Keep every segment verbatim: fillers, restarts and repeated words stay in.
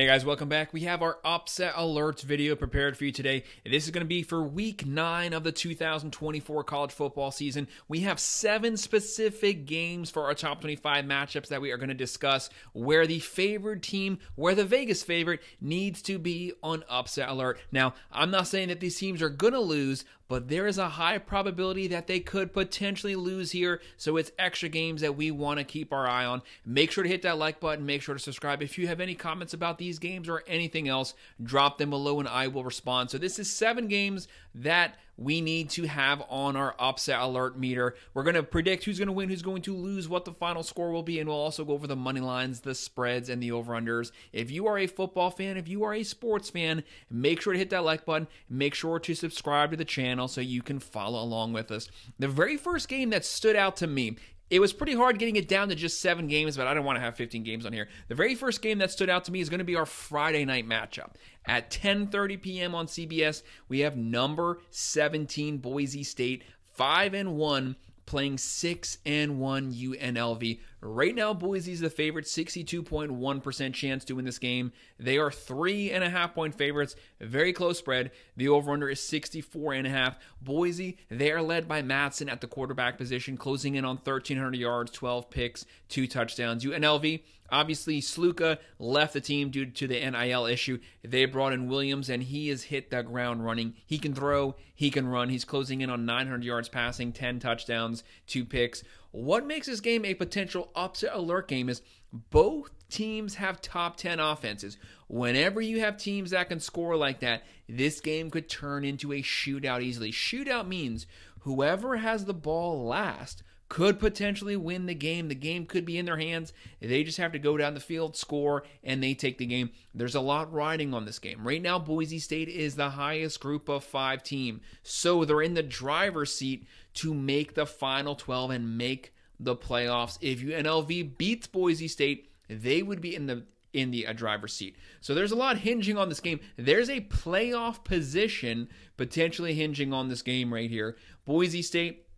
Hey guys, welcome back. We have our upset alerts video prepared for you today. This is going to be for week nine of the two thousand twenty-four college football season. We have seven specific games for our top twenty-five matchups that we are going to discuss where the favored team, where the Vegas favorite needs to be on upset alert. Now, I'm not saying that these teams are going to lose, but there is a high probability that they could potentially lose here, so it's extra games that we want to keep our eye on. Make sure to hit that like button. Make sure to subscribe. If you have any comments about these games or anything else, drop them below and I will respond. So this is seven games that we need to have on our upset alert meter. We're going to predict who's going to win, who's going to lose, what the final score will be, and we'll also go over the money lines, the spreads, and the over-unders. If you are a football fan, if you are a sports fan, make sure to hit that like button. Make sure to subscribe to the channel so you can follow along with us. The very first game that stood out to me, it was pretty hard getting it down to just seven games, but I don't want to have fifteen games on here. The very first game that stood out to me is going to be our Friday night matchup. At ten thirty p m on C B S, we have number seventeen Boise State, five and one, playing six and one U N L V. Right now, Boise is the favorite, sixty-two point one percent chance to win this game. They are three and a half point favorites, very close spread. The over-under is sixty-four and a half. Boise, they are led by Mattson at the quarterback position, closing in on thirteen hundred yards, twelve picks, two touchdowns. U N L V, obviously, Sluka left the team due to the N I L issue. They brought in Williams, and he has hit the ground running. He can throw, he can run. He's closing in on nine hundred yards passing, ten touchdowns, two picks. What makes this game a potential upset alert game is both teams have top ten offenses. Whenever you have teams that can score like that, this game could turn into a shootout easily. Shootout means whoever has the ball last could potentially win the game. The game could be in their hands. They just have to go down the field, score, and they take the game. There's a lot riding on this game. Right now, Boise State is the highest group of five team, so they're in the driver's seat to make the Final twelve and make the playoffs. If U N L V beats Boise State, they would be in the in the uh, driver's seat. So there's a lot hinging on this game. There's a playoff position potentially hinging on this game right here. Boise State,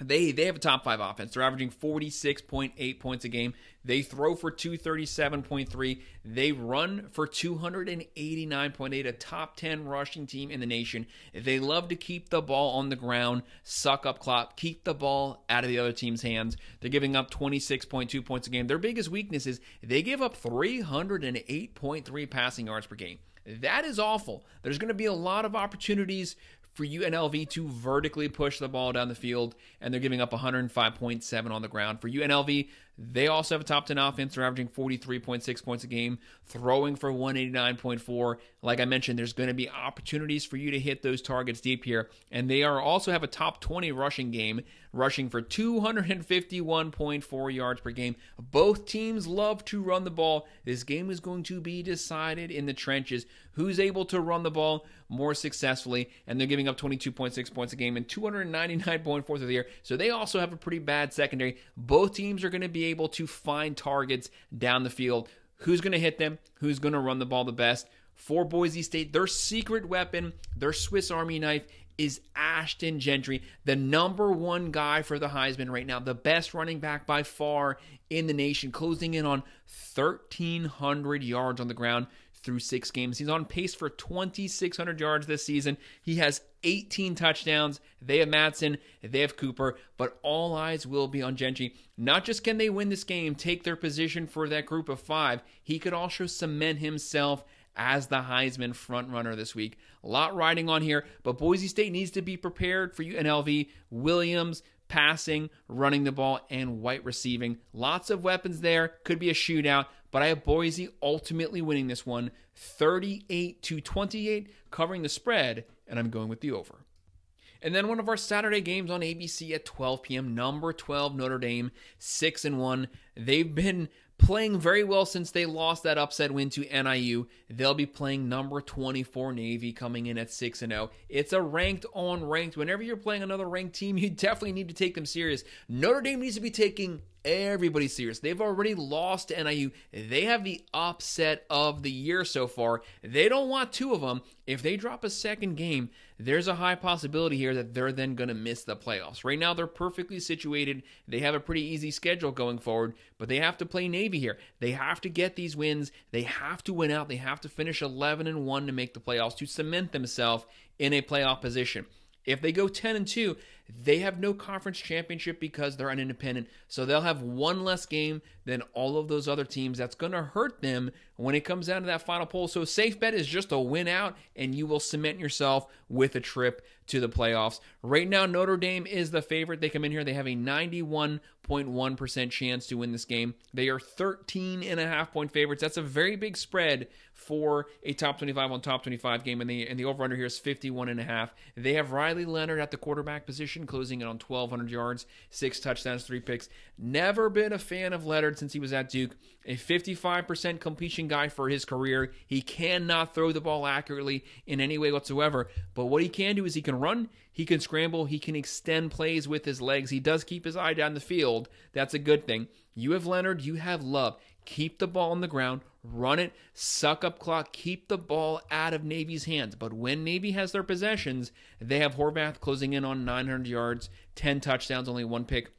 They they have a top five offense. They're averaging forty-six point eight points a game. They throw for two thirty-seven point three. They run for two eighty-nine point eight, a top ten rushing team in the nation. They love to keep the ball on the ground, suck up clock, keep the ball out of the other team's hands. They're giving up twenty-six point two points a game. Their biggest weakness is they give up three oh eight point three passing yards per game. That is awful. There's going to be a lot of opportunities for U N L V to vertically push the ball down the field, and they're giving up one oh five point seven on the ground. For U N L V, they also have a top ten offense. They're averaging forty-three point six points a game, throwing for one eighty-nine point four. Like I mentioned, there's going to be opportunities for you to hit those targets deep here, and they are also have a top twenty rushing game, rushing for two fifty-one point four yards per game. Both teams love to run the ball. This game is going to be decided in the trenches. Who's able to run the ball more successfully, and they're giving up twenty-two point six points a game and two ninety-nine point four through the air. So they also have a pretty bad secondary. Both teams are going to be able to find targets down the field. Who's going to hit them? Who's going to run the ball the best? For Boise State, their secret weapon, their Swiss Army knife, is Ashton Jeanty, the number one guy for the Heisman right now, the best running back by far in the nation, closing in on thirteen hundred yards on the ground through six games. He's on pace for twenty-six hundred yards this season. He has eighteen touchdowns. They have Mattson, they have Cooper, but all eyes will be on Jeanty. Not just can they win this game, take their position for that group of five, he could also cement himself as the Heisman frontrunner this week. A lot riding on here, but Boise State needs to be prepared for U N L V. Williams, passing, running the ball, and White receiving. Lots of weapons there. Could be a shootout, but I have Boise ultimately winning this one, thirty-eight to twenty-eight, covering the spread, and I'm going with the over. And then one of our Saturday games on A B C at twelve p m, number twelve Notre Dame, six and one. They've been playing very well since they lost that upset win to N I U. They'll be playing number twenty-four Navy, coming in at six and oh. It's a ranked on ranked. Whenever you're playing another ranked team, you definitely need to take them serious. Notre Dame needs to be taking Everybody's serious. They've already lost to N I U. They have the upset of the year so far. They don't want two of them. If they drop a second game, there's a high possibility here that they're then going to miss the playoffs. Right now, they're perfectly situated. They have a pretty easy schedule going forward, but they have to play Navy here. They have to get these wins. They have to win out. They have to finish eleven and one to make the playoffs, to cement themselves in a playoff position. If they go ten and two, they have no conference championship because they're an independent. So they'll have one less game than all of those other teams. That's going to hurt them when it comes down to that final poll. So safe bet is just a win out, and you will cement yourself with a trip to the playoffs. Right now, Notre Dame is the favorite. They come in here. They have a ninety-one point one percent chance to win this game. They are thirteen and a half point favorites. That's a very big spread for a top twenty-five on top twenty-five game. And the, and the over-under here is fifty-one and a half. They have Riley Leonard at the quarterback position, closing in on twelve hundred yards, six touchdowns, three picks. Never been a fan of Leonard since he was at Duke. A fifty-five percent completion guy for his career. He cannot throw the ball accurately in any way whatsoever. But what he can do is he can run, he can scramble, he can extend plays with his legs. He does keep his eye down the field. That's a good thing. You have Leonard, you have Love. Keep the ball on the ground, run it, suck up clock, keep the ball out of Navy's hands. But when Navy has their possessions, they have Horvath closing in on nine hundred yards, ten touchdowns, only one pick.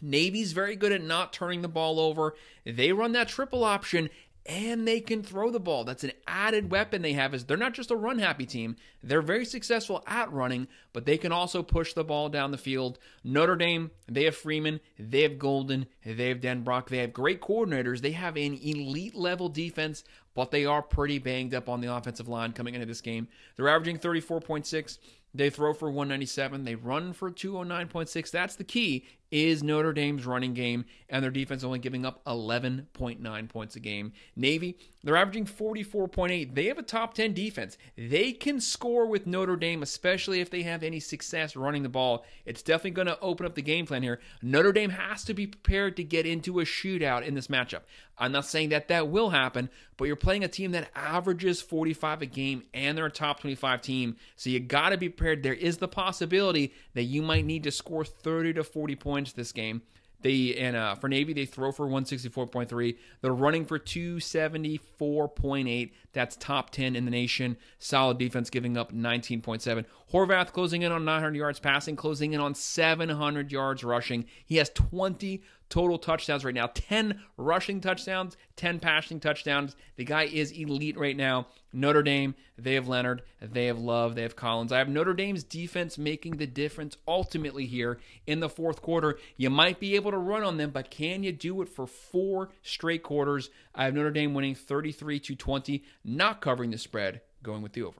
Navy's very good at not turning the ball over. They run that triple option, and they can throw the ball. That's an added weapon they have, is they're not just a run-happy team. They're very successful at running, but they can also push the ball down the field. Notre Dame, they have Freeman, they have Golden, they have Denbrock. They have great coordinators. They have an elite-level defense, but they are pretty banged up on the offensive line coming into this game. They're averaging thirty-four point six. They throw for one ninety-seven. They run for two oh nine point six. That's the key, is Notre Dame's running game, and their defense only giving up eleven point nine points a game. Navy, they're averaging forty-four point eight. They have a top ten defense. They can score with Notre Dame, especially if they have any success running the ball. It's definitely going to open up the game plan here. Notre Dame has to be prepared to get into a shootout in this matchup. I'm not saying that that will happen, but you're playing a team that averages forty-five a game, and they're a top twenty-five team, so you got to be prepared. There is the possibility that you might need to score thirty to forty points this game. They and uh, for Navy, they throw for one sixty-four point three. They're running for two seventy-four point eight. That's top ten in the nation. Solid defense, giving up nineteen point seven. Horvath closing in on nine hundred yards passing, closing in on seven hundred yards rushing. He has twenty total touchdowns right now. ten rushing touchdowns, ten passing touchdowns. The guy is elite right now. Notre Dame, they have Leonard, they have Love, they have Collins. I have Notre Dame's defense making the difference ultimately here in the fourth quarter. You might be able to run on them, but can you do it for four straight quarters? I have Notre Dame winning thirty-three to twenty, not covering the spread, going with the over.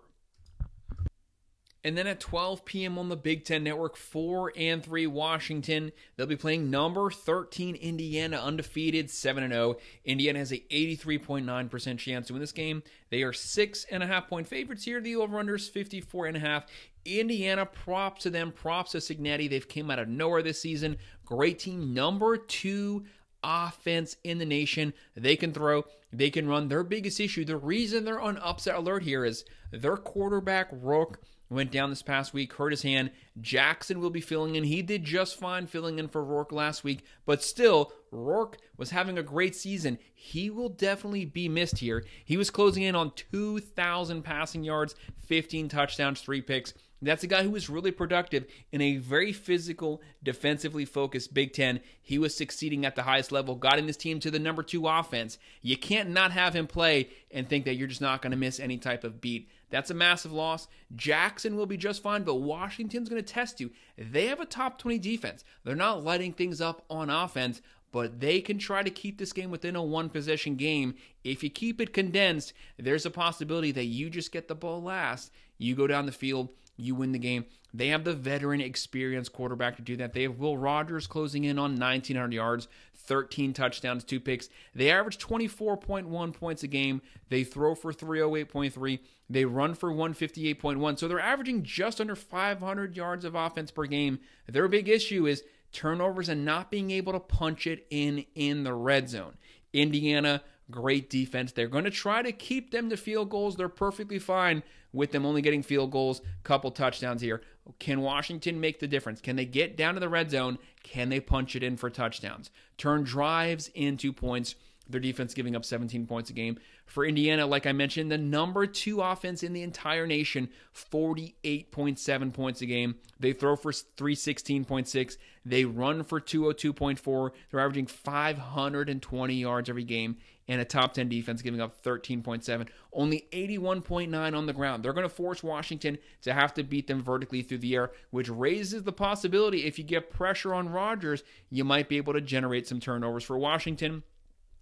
And then at twelve p m on the Big Ten Network, four and three Washington. They'll be playing number thirteen Indiana, undefeated, seven and oh. Indiana has an eighty-three point nine percent chance to win this game. They are six and a half point favorites here. The over-under is fifty-four and a half. Indiana, props to them, props to Cignetti. They've came out of nowhere this season. Great team, number two offense in the nation. They can throw, they can run. Their biggest issue, the reason they're on upset alert here, is their quarterback, Rook, went down this past week, hurt his hand. Jackson will be filling in. He did just fine filling in for Rourke last week, but still, Rourke was having a great season. He will definitely be missed here. He was closing in on two thousand passing yards, fifteen touchdowns, three picks. That's a guy who was really productive in a very physical, defensively focused Big Ten. He was succeeding at the highest level, got in this team to the number two offense. You can't not have him play and think that you're just not going to miss any type of beat. That's a massive loss. Jackson will be just fine, but Washington's going to test you. They have a top twenty defense. They're not lighting things up on offense, but they can try to keep this game within a one-possession game. If you keep it condensed, there's a possibility that you just get the ball last. You go down the field, you win the game. They have the veteran, experienced quarterback to do that. They have Will Rogers closing in on nineteen hundred yards, thirteen touchdowns, two picks. They average twenty-four point one points a game. They throw for three oh eight point three. They run for one fifty-eight point one. So they're averaging just under five hundred yards of offense per game. Their big issue is turnovers and not being able to punch it in in the red zone. Indiana, great defense. They're going to try to keep them to field goals. They're perfectly fine with them only getting field goals, couple touchdowns here. Can Washington make the difference? Can they get down to the red zone? Can they punch it in for touchdowns? Turn drives into points. Their defense giving up seventeen points a game. For Indiana, like I mentioned, the number two offense in the entire nation, forty-eight point seven points a game. They throw for three sixteen point six. They run for two oh two point four. They're averaging five hundred twenty yards every game, and a top ten defense giving up thirteen point seven. Only eighty-one point nine on the ground. They're going to force Washington to have to beat them vertically through the air, which raises the possibility if you get pressure on Rodgers, you might be able to generate some turnovers for Washington.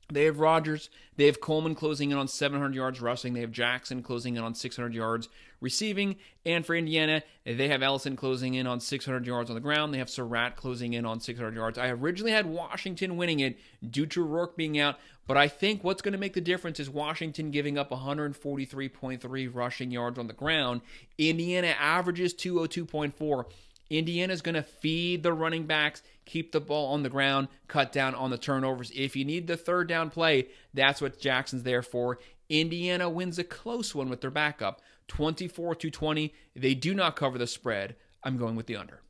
They have Rodgers. They have Coleman closing in on seven hundred yards rushing. They have Jackson closing in on six hundred yards receiving. And for Indiana, they have Ellison closing in on six hundred yards on the ground. They have Surratt closing in on six hundred yards. I originally had Washington winning it due to Rourke being out, but I think what's going to make the difference is Washington giving up one forty-three point three rushing yards on the ground. Indiana averages two oh two point four. Indiana's going to feed the running backs, keep the ball on the ground, cut down on the turnovers. If you need the third down play, that's what Jackson's there for. Indiana wins a close one with their backup, twenty-four to twenty. They do not cover the spread. I'm going with the under.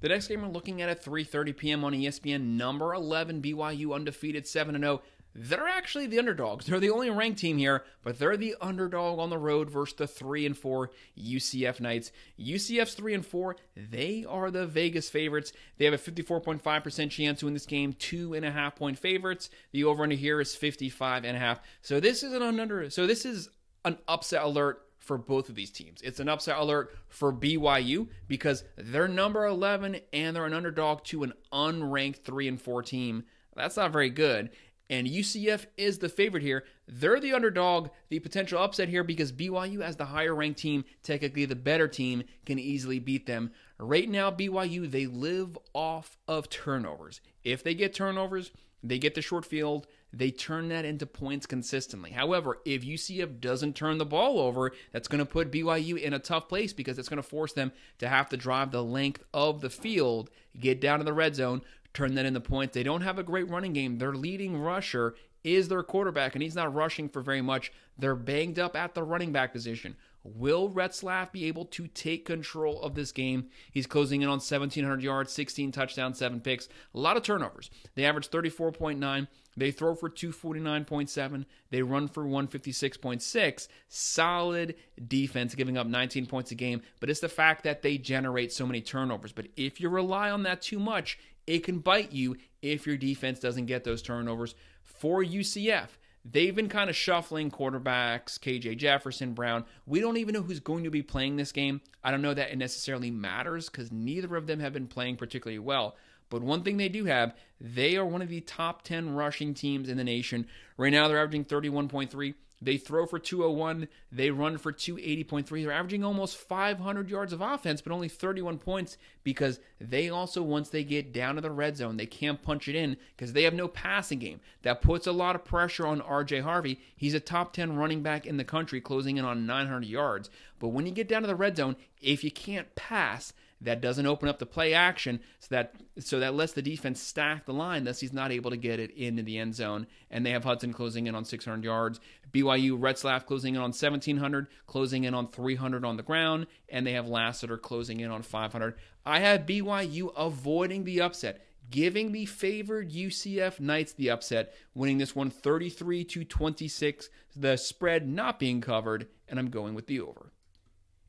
The next game we're looking at at three thirty p m on E S P N, number eleven, B Y U undefeated, seven and oh. They're actually the underdogs. They're the only ranked team here, but they're the underdog on the road versus the three and four U C F Knights. U C F's three and four, they are the Vegas favorites. They have a fifty-four point five percent chance to win this game, two and a half point favorites. The over-under here is fifty-five and a half. So this is an under, so this is an upset alert for both of these teams. It's an upset alert for B Y U because they're number eleven and they're an underdog to an unranked three and four team. That's not very good. And U C F is the favorite here. They're the underdog, the potential upset here, because B Y U, as the higher-ranked team, technically the better team, can easily beat them. Right now, B Y U, they live off of turnovers. If they get turnovers, they get the short field, they turn that into points consistently. However, if U C F doesn't turn the ball over, that's going to put B Y U in a tough place because it's going to force them to have to drive the length of the field, get down to the red zone, turn that into points. They don't have a great running game. Their leading rusher is their quarterback, and he's not rushing for very much. They're banged up at the running back position. Will Retzlaff be able to take control of this game? He's closing in on seventeen hundred yards, sixteen touchdowns, seven picks. A lot of turnovers. They average thirty-four point nine. They throw for two forty-nine point seven. They run for one fifty-six point six. Solid defense, giving up nineteen points a game. But it's the fact that they generate so many turnovers. But if you rely on that too much, it can bite you if your defense doesn't get those turnovers. For U C F, they've been kind of shuffling quarterbacks, K J Jefferson, Brown. We don't even know who's going to be playing this game. I don't know that it necessarily matters because neither of them have been playing particularly well. But one thing they do have, they are one of the top ten rushing teams in the nation. Right now, they're averaging thirty-one point three. They throw for two oh one. They run for two eighty point three. They're averaging almost five hundred yards of offense, but only thirty-one points because they also, once they get down to the red zone, they can't punch it in because they have no passing game. That puts a lot of pressure on R J Harvey. He's a top ten running back in the country, closing in on nine hundred yards. But when you get down to the red zone, if you can't pass, that doesn't open up the play action, so that so that lets the defense stack the line, thus he's not able to get it into the end zone. And they have Hudson closing in on six hundred yards. B Y U, Retzlaff closing in on seventeen hundred, closing in on three hundred on the ground, and they have Lassiter closing in on five hundred. I have B Y U avoiding the upset, giving the favored U C F Knights the upset, winning this one thirty-three to twenty-six, the spread not being covered, and I'm going with the over.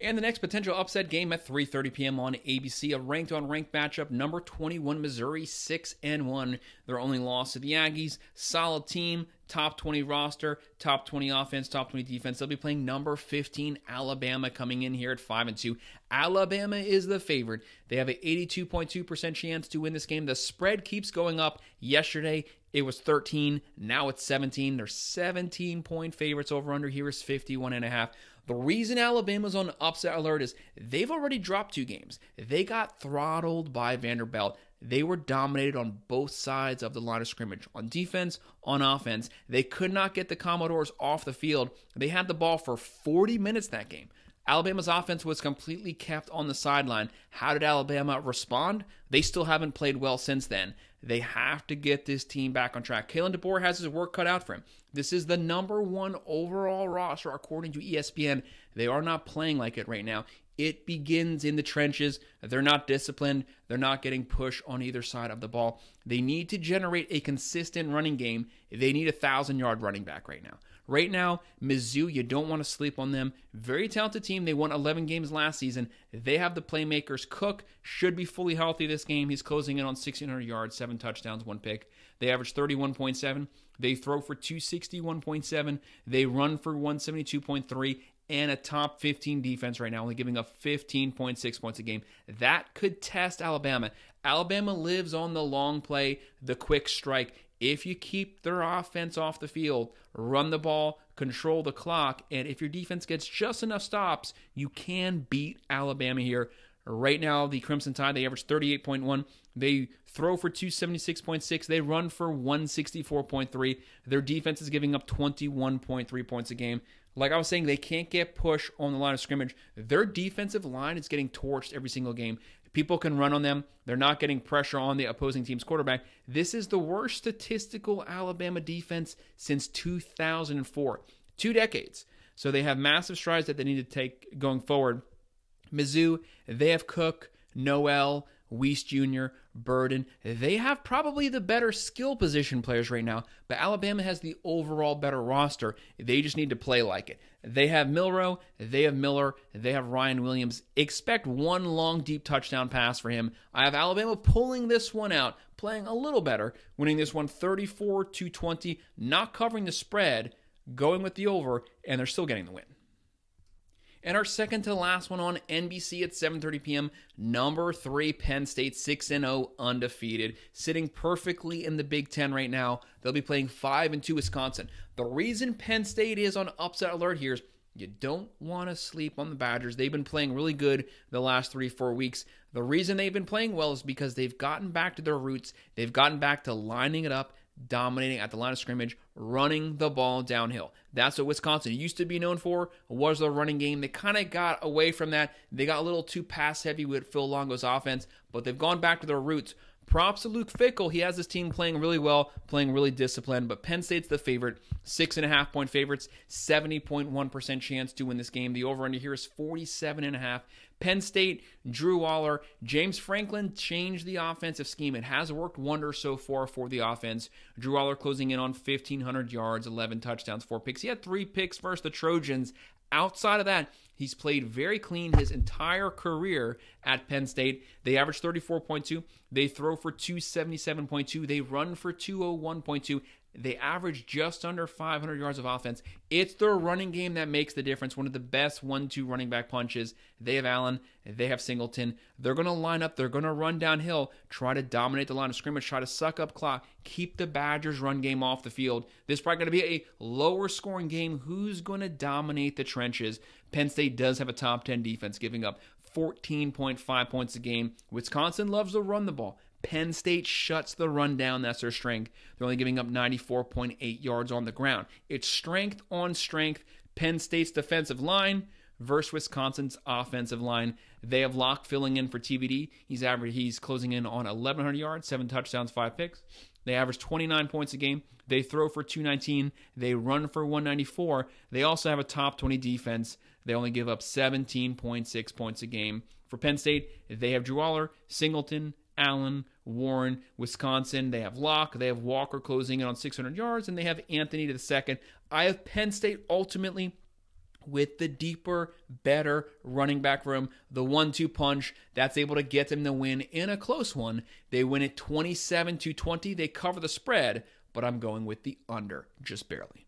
And the next potential upset game at three thirty p m on A B C, a ranked-on-ranked matchup, number twenty-one, Missouri, six and one. Their only loss to the Aggies, solid team, top twenty roster, top twenty offense, top twenty defense. They'll be playing number fifteen, Alabama, coming in here at five and two. Alabama is the favorite. They have an eighty-two point two percent chance to win this game. The spread keeps going up. Yesterday, it was thirteen. Now it's seventeen. They're seventeen point favorites. Over-under here is fifty-one and a half. The reason Alabama's on upset alert is they've already dropped two games. They got throttled by Vanderbilt. They were dominated on both sides of the line of scrimmage, on defense, on offense. They could not get the Commodores off the field. They had the ball for forty minutes that game. Alabama's offense was completely kept on the sideline. How did Alabama respond? They still haven't played well since then. They have to get this team back on track. Kalen DeBoer has his work cut out for him. This is the number one overall roster, according to E S P N. They are not playing like it right now. It begins in the trenches. They're not disciplined. They're not getting pushed on either side of the ball. They need to generate a consistent running game. They need a thousand-yard running back right now. Right now, Mizzou, you don't want to sleep on them. Very talented team. They won eleven games last season. They have the playmakers. Cook should be fully healthy this game. He's closing in on sixteen hundred yards, seven touchdowns, one pick. They average thirty-one point seven. They throw for two sixty-one point seven. They run for one seventy-two point three. And a top fifteen defense right now, only giving up fifteen point six points a game. That could test Alabama. Alabama lives on the long play, the quick strike. If you keep their offense off the field, run the ball, control the clock, and if your defense gets just enough stops, you can beat Alabama here. Right now, the Crimson Tide, they average thirty-eight point one. They throw for two seventy-six point six. They run for one sixty-four point three. Their defense is giving up twenty-one point three points a game. Like I was saying, they can't get pushed on the line of scrimmage. Their defensive line is getting torched every single game. People can run on them. They're not getting pressure on the opposing team's quarterback. This is the worst statistical Alabama defense since two thousand four. Two decades. So they have massive strides that they need to take going forward. Mizzou, they have Cook, Noel, Weiss Junior, Burden. They have probably the better skill position players right now, but Alabama has the overall better roster. They just need to play like it. They have Milroe, they have Miller, they have Ryan Williams. Expect one long, deep touchdown pass for him. I have Alabama pulling this one out, playing a little better, winning this one thirty-four to twenty, not covering the spread, going with the over, and they're still getting the win. And our second to last one on N B C at seven thirty p m, number three, Penn State, six and oh, undefeated, sitting perfectly in the Big Ten right now. They'll be playing five and two Wisconsin. The reason Penn State is on upset alert here is you don't want to sleep on the Badgers. They've been playing really good the last three, four weeks. The reason they've been playing well is because they've gotten back to their roots. They've gotten back to lining it up, dominating at the line of scrimmage, running the ball downhill. That's what Wisconsin used to be known for, was the running game. They kind of got away from that. They got a little too pass-heavy with Phil Longo's offense, but they've gone back to their roots. Props to Luke Fickle. He has this team playing really well, playing really disciplined, but Penn State's the favorite. Six and a half point favorites, seventy point one percent chance to win this game. The over-under here is forty-seven and a half. Penn State, Drew Waller, James Franklin changed the offensive scheme. It has worked wonders so far for the offense. Drew Waller closing in on fifteen hundred yards, eleven touchdowns, four picks. He had three picks versus the Trojans. Outside of that, he's played very clean his entire career at Penn State. They average thirty-four point two. They throw for two seventy-seven point two. They run for two oh one point two. They average just under five hundred yards of offense. It's their running game that makes the difference. One of the best one two running back punches. They have Allen. They have Singleton. They're going to line up. They're going to run downhill, try to dominate the line of scrimmage, try to suck up clock, keep the Badgers' run game off the field. This is probably going to be a lower-scoring game. Who's going to dominate the trenches? Penn State does have a top ten defense, giving up fourteen point five points a game. Wisconsin loves to run the ball. Penn State shuts the run down. That's their strength. They're only giving up ninety-four point eight yards on the ground. It's strength on strength. Penn State's defensive line versus Wisconsin's offensive line. They have Locke filling in for T B D. He's average. He's closing in on eleven hundred yards, seven touchdowns, five picks. They average twenty-nine points a game. They throw for two nineteen. They run for one ninety-four. They also have a top twenty defense. They only give up seventeen point six points a game. For Penn State, they have Drew Waller, Singleton, Allen, Warren. Wisconsin, they have Locke, they have Walker closing in on six hundred yards, and they have Anthony to the second. I have Penn State ultimately with the deeper, better running back room, the one two punch that's able to get them the win in a close one. They win it twenty-seven to twenty. They cover the spread, but I'm going with the under, just barely.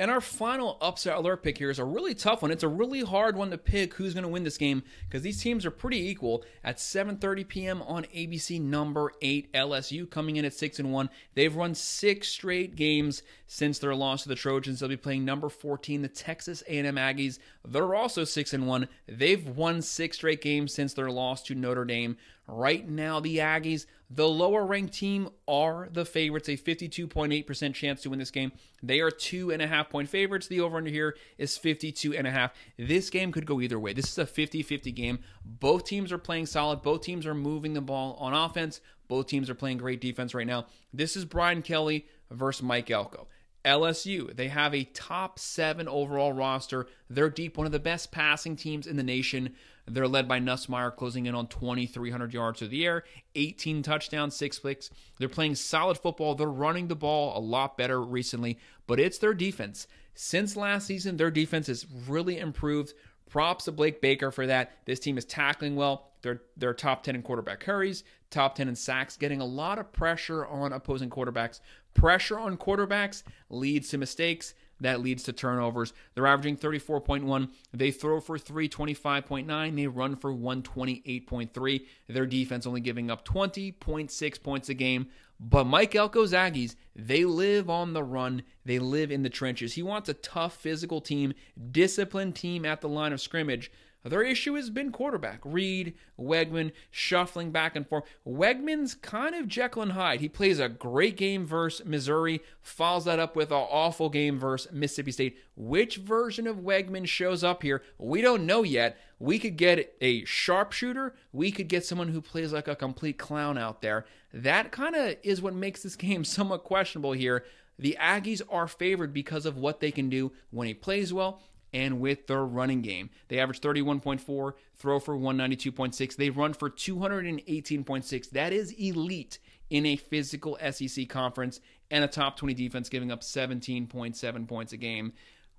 And our final upset alert pick here is a really tough one. It's a really hard one to pick who's going to win this game because these teams are pretty equal. At seven thirty p m on A B C, number eight, L S U coming in at six and one. They've run six straight games since their loss to the Trojans. They'll be playing number fourteen, the Texas A and M Aggies. They're also six and one. They've won six straight games since their loss to Notre Dame. Right now, the Aggies, the lower-ranked team, are the favorites. A fifty-two point eight percent chance to win this game. They are two and a half point favorites. The over-under here is fifty-two and a half. This game could go either way. This is a fifty fifty game. Both teams are playing solid. Both teams are moving the ball on offense. Both teams are playing great defense right now. This is Brian Kelly versus Mike Elko. L S U, they have a top seven overall roster. They're deep, one of the best passing teams in the nation. They're led by Nussmeier, closing in on twenty-three hundred yards through the air, eighteen touchdowns, six picks. They're playing solid football. They're running the ball a lot better recently, but it's their defense. Since last season, their defense has really improved. Props to Blake Baker for that. This team is tackling well. They're, they're top ten in quarterback hurries, top ten in sacks, getting a lot of pressure on opposing quarterbacks. Pressure on quarterbacks leads to mistakes. That leads to turnovers. They're averaging thirty-four point one. They throw for three twenty-five point nine. They run for one twenty-eight point three. Their defense only giving up twenty point six points a game. But Mike Elko's Aggies, they live on the run. They live in the trenches. He wants a tough physical team, disciplined team at the line of scrimmage. Their issue has been quarterback. Reed, Wegman, shuffling back and forth. Wegman's kind of Jekyll and Hyde. He plays a great game versus Missouri, follows that up with an awful game versus Mississippi State. Which version of Wegman shows up here? We don't know yet. We could get a sharpshooter. We could get someone who plays like a complete clown out there. That kind of is what makes this game somewhat questionable here. The Aggies are favored because of what they can do when he plays well, and with their running game. They average thirty-one point four, throw for one ninety-two point six. They run for two eighteen point six. That is elite in a physical S E C conference, and a top twenty defense giving up seventeen point seven points a game.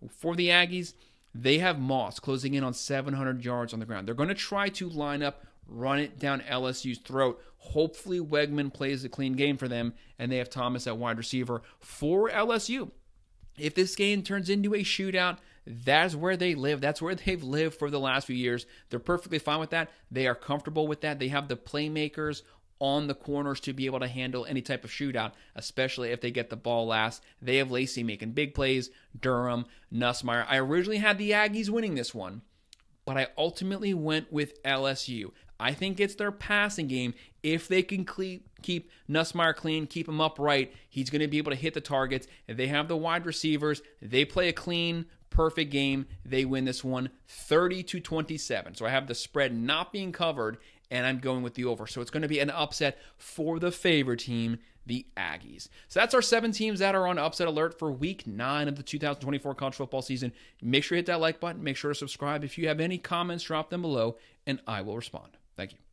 For the Aggies, they have Moss closing in on seven hundred yards on the ground. They're going to try to line up, run it down L S U's throat. Hopefully Wegman plays a clean game for them, and they have Thomas at wide receiver for L S U. If this game turns into a shootout, that's where they live. That's where they've lived for the last few years. They're perfectly fine with that. They are comfortable with that. They have the playmakers on the corners to be able to handle any type of shootout, especially if they get the ball last. They have Lacey making big plays, Durham, Nussmeier. I originally had the Aggies winning this one, but I ultimately went with L S U. I think it's their passing game. If they can keep Nussmeier clean, keep him upright, he's going to be able to hit the targets. If they have the wide receivers, they play a clean, perfect game, they win this one thirty to twenty-seven. So I have the spread not being covered, and I'm going with the over. So it's going to be an upset for the favorite team, the Aggies. So that's our seven teams that are on upset alert for week nine of the two thousand twenty-four college football season. Make sure you hit that like button. Make sure to subscribe. If you have any comments, drop them below, and I will respond. Thank you.